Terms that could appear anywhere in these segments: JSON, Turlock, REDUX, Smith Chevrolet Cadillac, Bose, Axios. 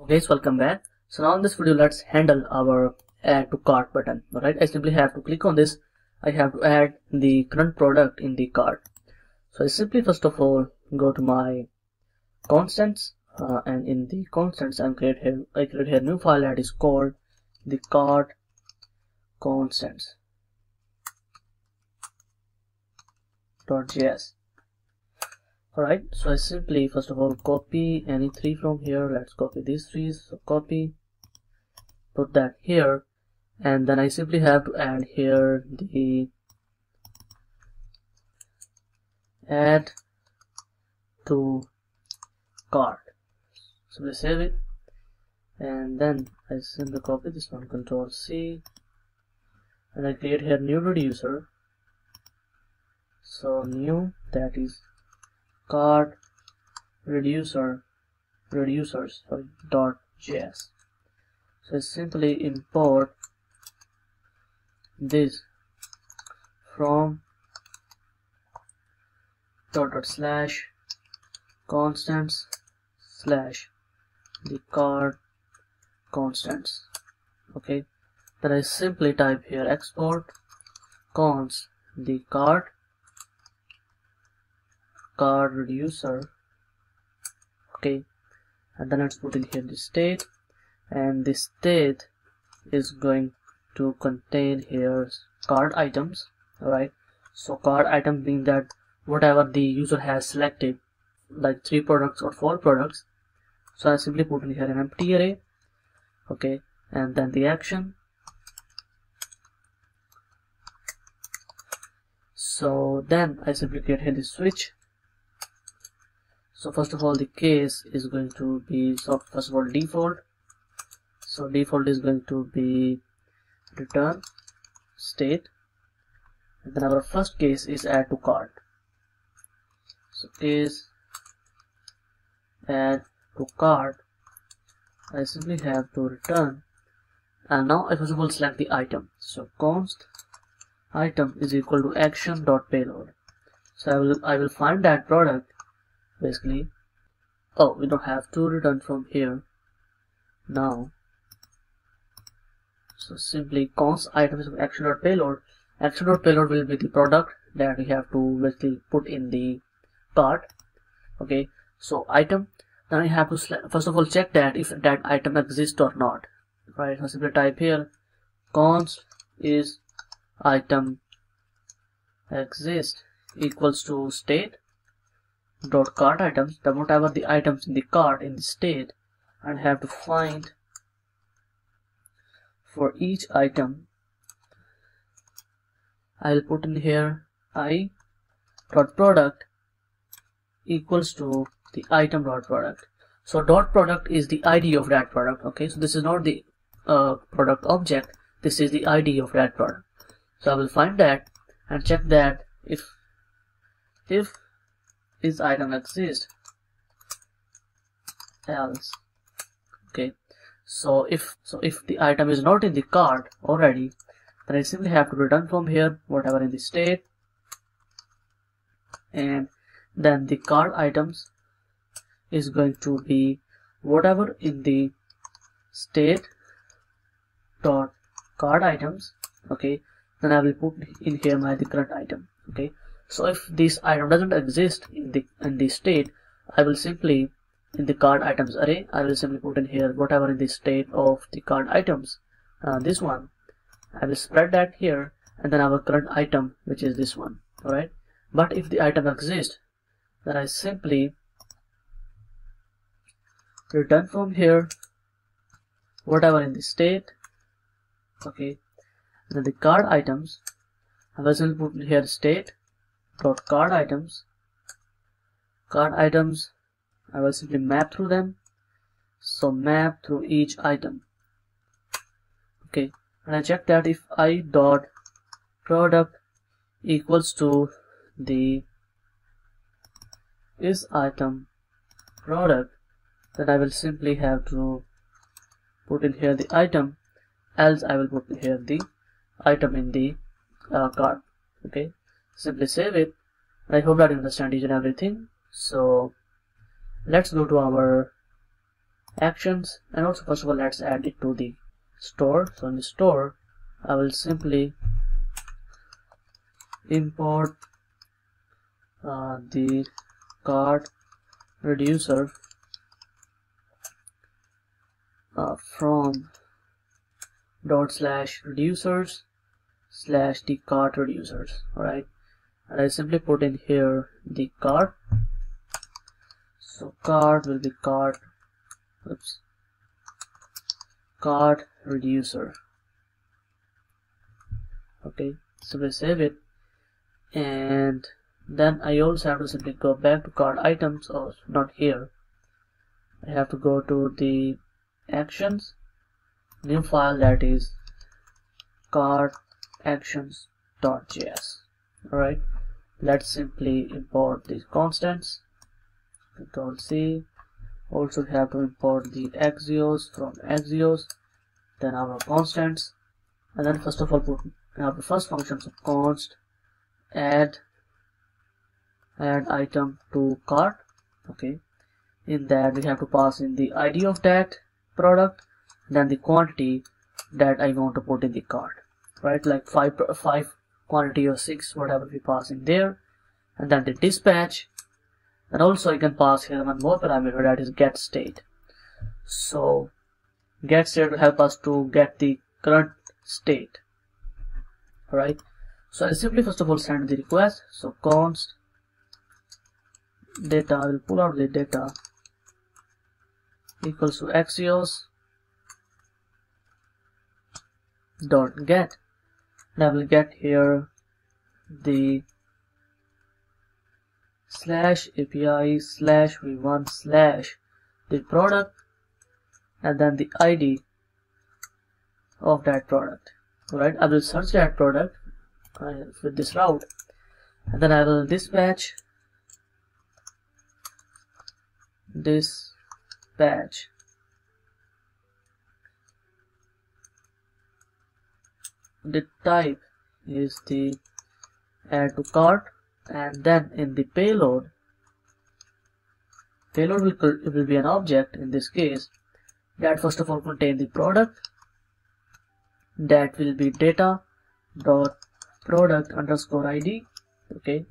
Okay guys, welcome back. So now in this video, let's handle our add to cart button. All right, I simply have to click on this. I have to add the current product in the cart. So I simply first of all go to my constants, and in the constants I create here new file that is called the cart constants.js. Alright, so I simply first of all copy any three from here. Let's copy these three. So copy, put that here, and then I simply have to add here the add to cart. Simply save it, and then I simply copy this one, Control C, and I create here new reducer. So new, that is cart reducers.js. So simply import this from /constants/the cart constants. Okay, then I simply type here export const the cart reducer. Okay, and then let's put in here the state, and the state is going to contain here cart items. All right, so cart items being that whatever the user has selected, like 3 products or 4 products. So I simply put in here an empty array. Okay, and then the action. So then I simply create here the switch. So first of all, the case is going to be, so first of all default. So default is going to be return state, and then our first case is add to cart. So case add to cart, I simply have to return, and now I first of all select the item. So const item is equal to action.payload. So I will find that product. Basically, oh, we don't have to return from here now. So simply const items of action.payload. Action.payload will be the product that we have to basically put in the cart. Okay, so item. Then I have to first of all check that if that item exists or not. Right, so simply type here const is item exist equals to state dot cart items, then whatever the items in the cart in the state, and have to find for each item. I'll put in here I dot product equals to the item dot product. So dot product is the ID of that product. Okay, so this is not the product object, this is the ID of that product. So I will find that and check that if this item exists, else. Okay, so if the item is not in the cart already, then I simply have to return from here whatever in the state, and then the cart items is going to be whatever in the state dot cart items. Okay, then I will put in here my current item. Okay, so if this item doesn't exist in the state, I will simply in the cart items array, I will simply put in here whatever in the state of the cart items, this one. I will spread that here, and then our current item, which is this one. All right, but if the item exists, then I simply return from here whatever in the state. Okay, and then the cart items, I will simply put in here state dot cart items. I will simply map through them, so map through each item. Okay, and I check that if I dot product equals to the is item product, then I will simply have to put in here the item, else I will put in here the item in the cart. Okay, simply save it. I hope that you understand each and everything. So let's go to our actions, and also first of all let's add it to the store. So in the store I will simply import the cart reducer from ./reducers/the cart reducers. All right, and I simply put in here the cart. So cart will be cart, oops, cart reducer. Okay, so we save it, and then I also have to simply go back to cart items, or not here. I have to go to the actions, new file, that is cart actions.js. all right, let's simply import these constants, Ctrl C. also we have to import the axios from axios, then our constants, and then first of all put our first function, so const add item to cart. Okay, in that we have to pass in the ID of that product, then the quantity that I want to put in the cart, right? Like five quantity or six, whatever we pass in there, and then the dispatch. And also I can pass here one more parameter, that is get state. So get state will help us to get the current state. All right, so I simply first of all send the request. So const data, I will pull out the data equals to axios dot get, and I will get here the /api/v1/ the product, and then the ID of that product. All right, I will search that product with this route, and then I will dispatch the type is the add to cart, and then in the payload will be an object in this case that first of all contain the product, that will be data dot product underscore ID. Okay,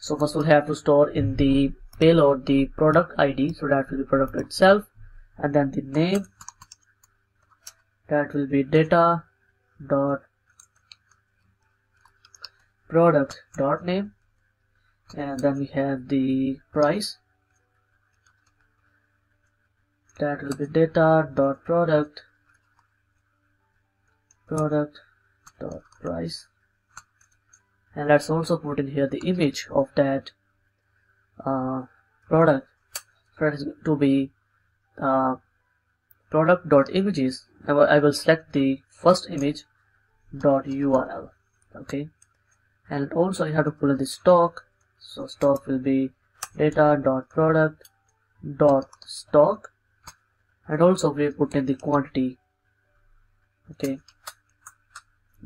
so first we'll have to store in the payload the product ID, so that will be product itself, and then the name, that will be data dot product dot name, and then we have the price, that will be data dot product dot price, and let's also put in here the image of that product, that is to be product dot images. I will select the first image dot URL. okay, and also you have to pull in the stock, so stock will be data dot product dot stock, and also we put in the quantity. Okay,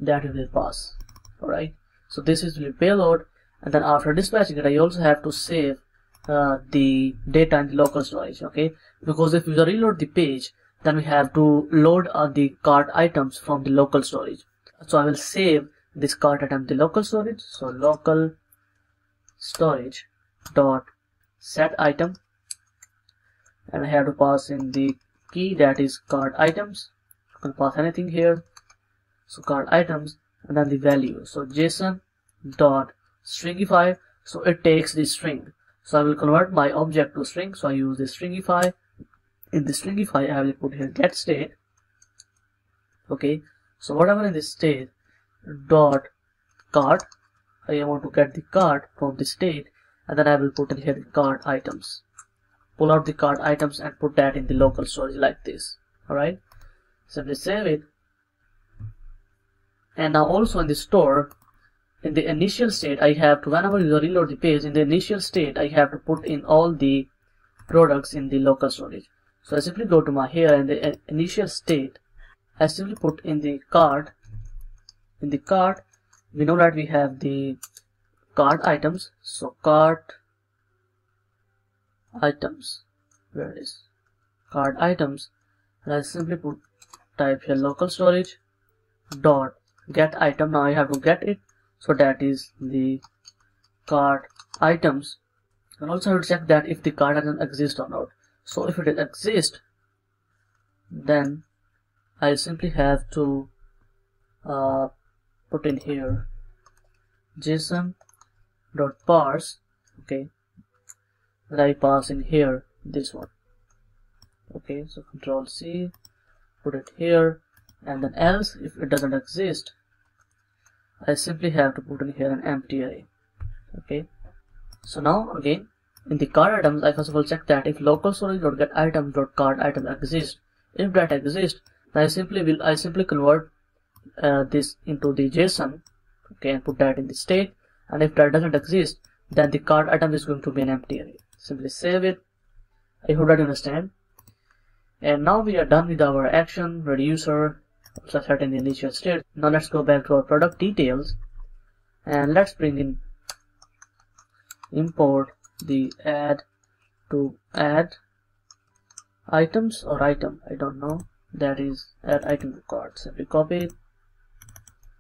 that will pass. All right, so this is the payload, and then after dispatching it I also have to save the data in the local storage. Okay, because if we reload the page, then we have to load the cart items from the local storage. So I will save this cart item the local storage, so local storage dot set item, and I have to pass in the key, that is cart items. You can pass anything here, so cart items, and then the value, so JSON dot stringify, so it takes the string. So I will convert my object to string, so I use the stringify. In the stringify I will put here get state. Okay, so whatever in this state dot cart, I want to get the cart from the state, and then I will put in here the cart items, pull out the cart items and put that in the local storage like this. All right, simply save it, and now also in the store, in the initial state I have to, whenever you reload the page, in the initial state I have to put in all the products in the local storage. So I simply go to my here, and the initial state I simply put in the cart. In the cart we know that we have the cart items, so cart items. Where it is card items, and I simply put type here local storage dot get item. Now I have to get it, so that is the card items, and also I will check that if the card item exists or not. So if it exists, then I simply have to put in here json dot parse, okay, and I pass in here this one, okay. So control C, put it here, and then else if it doesn't exist, I simply have to put in here an empty array, okay. So now again in the card items, I first of all check that if local storage dot get item dot card item exists. If that exists, then I simply convert this into the JSON, okay, and put that in the state. And if that doesn't exist, then the card item is going to be an empty array. Simply save it. I hope that you understand. And now we are done with our action reducer, also set in the initial state. Now let's go back to our product details and let's bring in import the add items or item, I don't know, that is add item to cart. Simply copy it,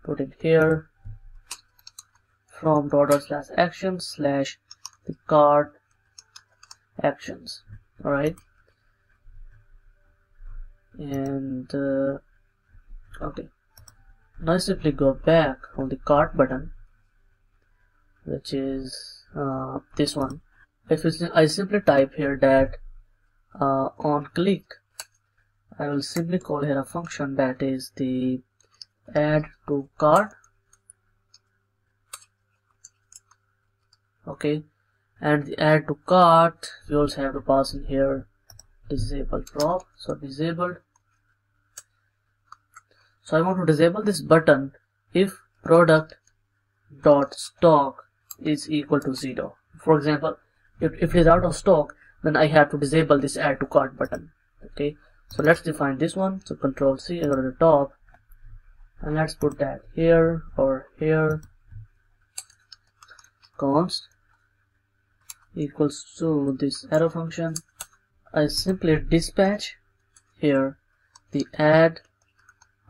put it here from /action/ the cart actions, all right. And okay, now simply go back on the cart button, which is this one. If I simply type here that on click, I will simply call here a function that is the add to cart, okay. And the add to cart, we also have to pass in here disable prop, so disabled. So I want to disable this button if product dot stock is equal to 0. For example, if it is out of stock, then I have to disable this add to cart button, okay. So let's define this one. So control C over the top, and let's put that here or here, const equals to this arrow function. I simply dispatch here the add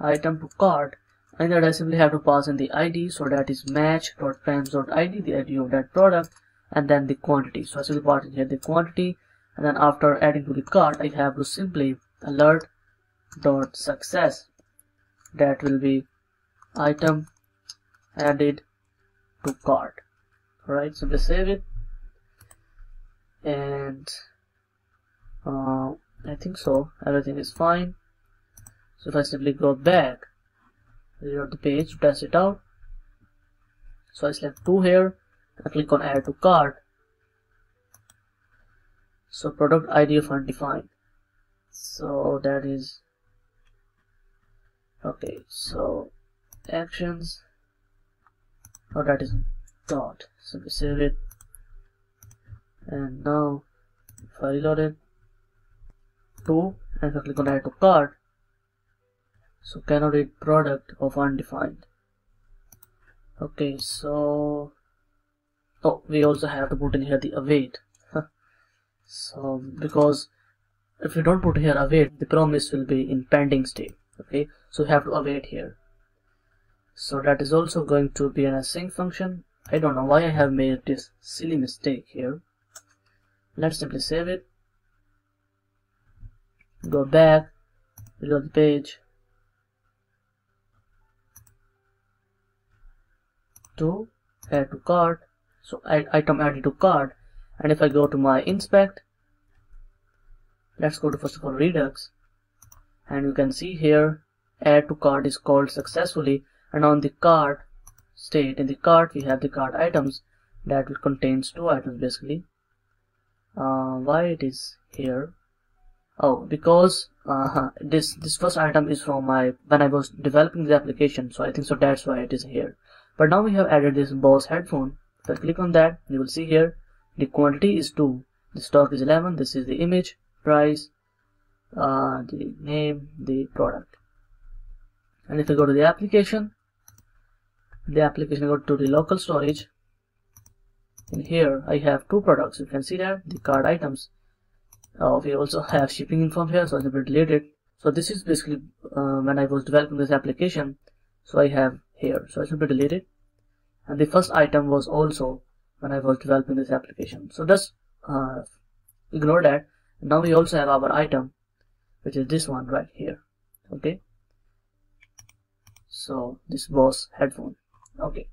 item to cart, and that I simply have to pass in the ID, so that is match.params.id, the ID of that product, and then the quantity. So I simply pass in here the quantity, and then after adding to the cart, I have to simply alert.success, that will be item added to cart. Alright, simply save it, and I think so everything is fine. So if I simply go back, reload the page to test it out, so I select 2 here and click on add to cart. So product ID of undefined, so that is okay. So actions, oh that is dot, so we save it, and now if I reload it 2 and if I click on add to cart, so cannot read product of undefined, okay. So oh, we also have to put in here the await so because if you don't put here await, the promise will be in pending state, okay. So you have to await here, so that is also going to be an async function. I don't know why I have made this silly mistake here. Let's simply save it, go back, reload the page, 2 add to cart, so item added to cart. And if I go to my inspect, let's go to first of all Redux, and you can see here add to cart is called successfully, and on the cart state, in the cart we have the cart items that will contains 2 items basically. Why it is here? Oh, because this first item is from when I was developing the application, so I think so that's why it is here. But now we have added this Bose headphone. If I click on that, you will see here the quantity is 2, the stock is 11, this is the image, price, the name, the product. And if I go to the application, I go to the local storage In here I have two products. You can see that the card items. We also have shipping info here, so it's a bit related. So this is basically when I was developing this application, so I have here, so it's a bit related. And the first item was also when I was developing this application, so just ignore that. Now we also have our item, which is this one right here. Okay, so this Bose headphone. Okay,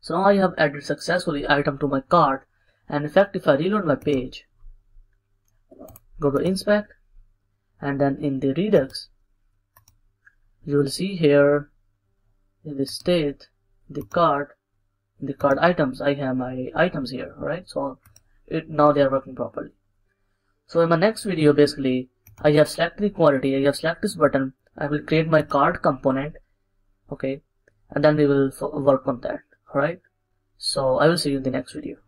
so now I have added successfully item to my cart, and in fact if I reload my page, go to inspect, and then in the Redux you will see here in the state, the cart items, I have my items here, right? So now they are working properly. So in my next video, basically I have selected the quantity, I have selected this button, I will create my cart component, okay, and then we will work on that. All right, so I will see you in the next video.